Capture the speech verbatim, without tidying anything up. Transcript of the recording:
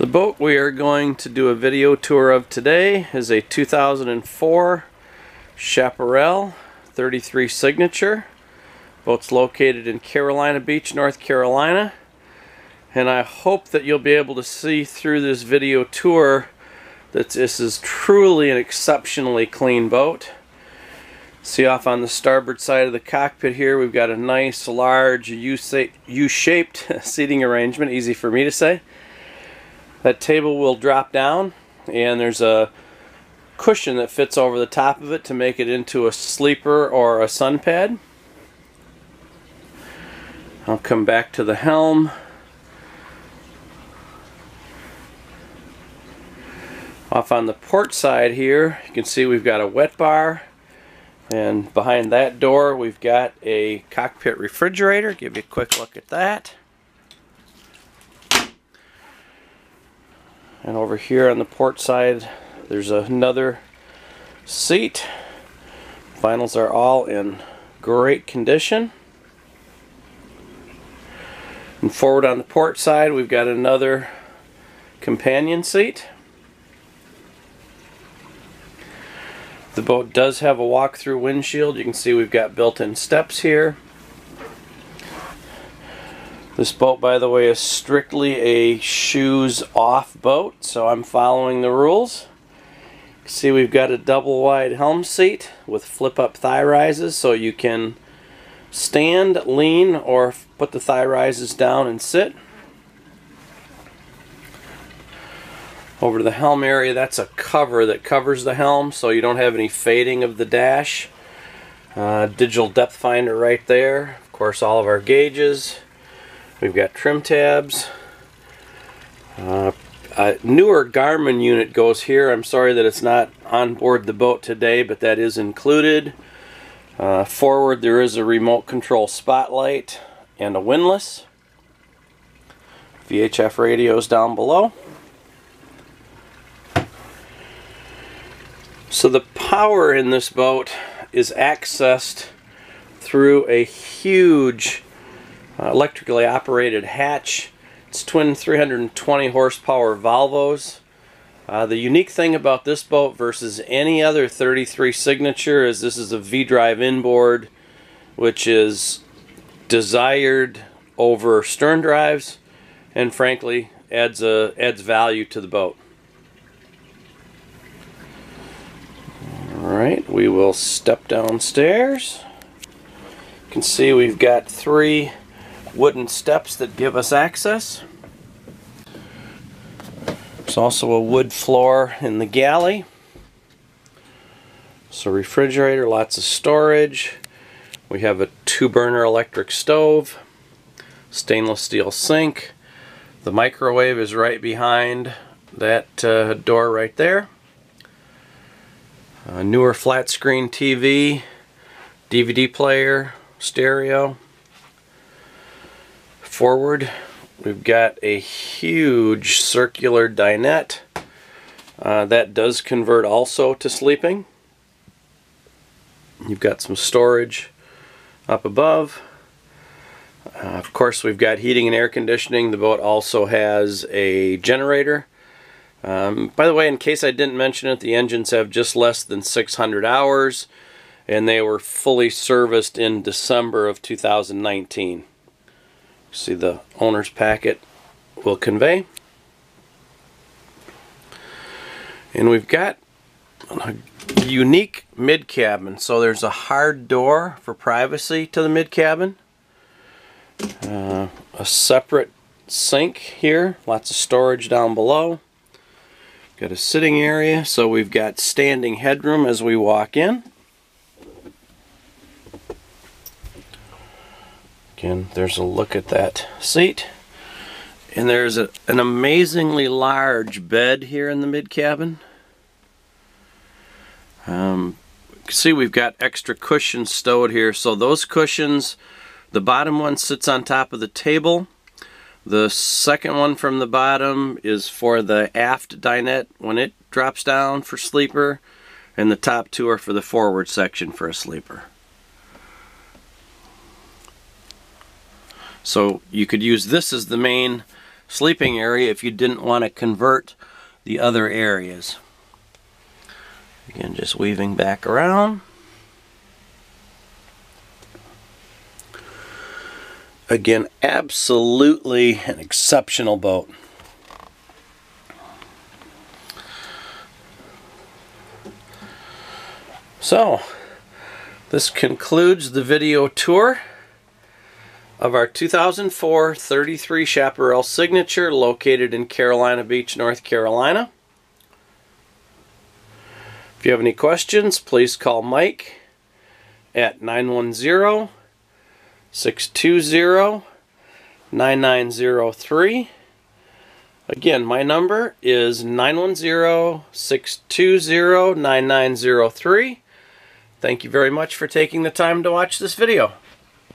The boat we are going to do a video tour of today is a two thousand four Chaparral thirty-three Signature. Boat's located in Carolina Beach, North Carolina, and I hope that you'll be able to see through this video tour that this is truly an exceptionally clean boat. See off on the starboard side of the cockpit here, we've got a nice large U-shaped seating arrangement, easy for me to say. That table will drop down, and there's a cushion that fits over the top of it to make it into a sleeper or a sun pad. I'll come back to the helm. Off on the port side here, you can see we've got a wet bar, and behind that door we've got a cockpit refrigerator. Give you a quick look at that. And over here on the port side, there's another seat. Vinyls are all in great condition. And forward on the port side, we've got another companion seat. The boat does have a walk-through windshield. You can see we've got built-in steps here. This boat, by the way, is strictly a shoes-off boat, so I'm following the rules. You can see we've got a double-wide helm seat with flip-up thigh rises, so you can stand, lean, or put the thigh rises down and sit. Over to the helm area, that's a cover that covers the helm, so you don't have any fading of the dash. Uh, digital depth finder right there. Of course, all of our gauges. We've got trim tabs. Uh, a newer Garmin unit goes here. I'm sorry that it's not on board the boat today, but that is included. Uh, forward there is a remote control spotlight and a windlass. V H F radios down below. So the power in this boat is accessed through a huge Uh, electrically operated hatch. It's twin three hundred twenty horsepower Volvos. Uh, the unique thing about this boat versus any other thirty-three Signature is this is a V-drive inboard, which is desired over stern drives, and frankly adds a adds value to the boat. All right, we will step downstairs. You can see we've got three wooden steps that give us access. There's also a wood floor in the galley. So refrigerator, lots of storage. We have a two burner electric stove, stainless steel sink. The microwave is right behind that uh, door right there. A newer flat screen T V, D V D player, stereo. Forward, we've got a huge circular dinette uh, that does convert also to sleeping. You've got some storage up above. Uh, of course, we've got heating and air conditioning. The boat also has a generator. Um, by the way, in case I didn't mention it, the engines have just less than six hundred hours, and they were fully serviced in December of two thousand nineteen. See the owner's packet will convey. And we've got a unique mid cabin. So there's a hard door for privacy to the mid cabin. Uh, a separate sink here. Lots of storage down below. Got a sitting area. So we've got standing headroom as we walk in. Again, there's a look at that seat. And there's a, an amazingly large bed here in the mid cabin. Um, you can see we've got extra cushions stowed here. So those cushions, the bottom one sits on top of the table. The second one from the bottom is for the aft dinette when it drops down for sleeper. And the top two are for the forward section for a sleeper. So you could use this as the main sleeping area if you didn't want to convert the other areas. Again, just weaving back around. Again, absolutely an exceptional boat. So, this concludes the video tour of our two thousand four thirty-three Chaparral Signature located in Carolina Beach, North Carolina. If you have any questions, please call Mike at nine one zero, six two zero, nine nine zero three. Again, my number is nine one zero, six two zero, nine nine zero three. Thank you very much for taking the time to watch this video.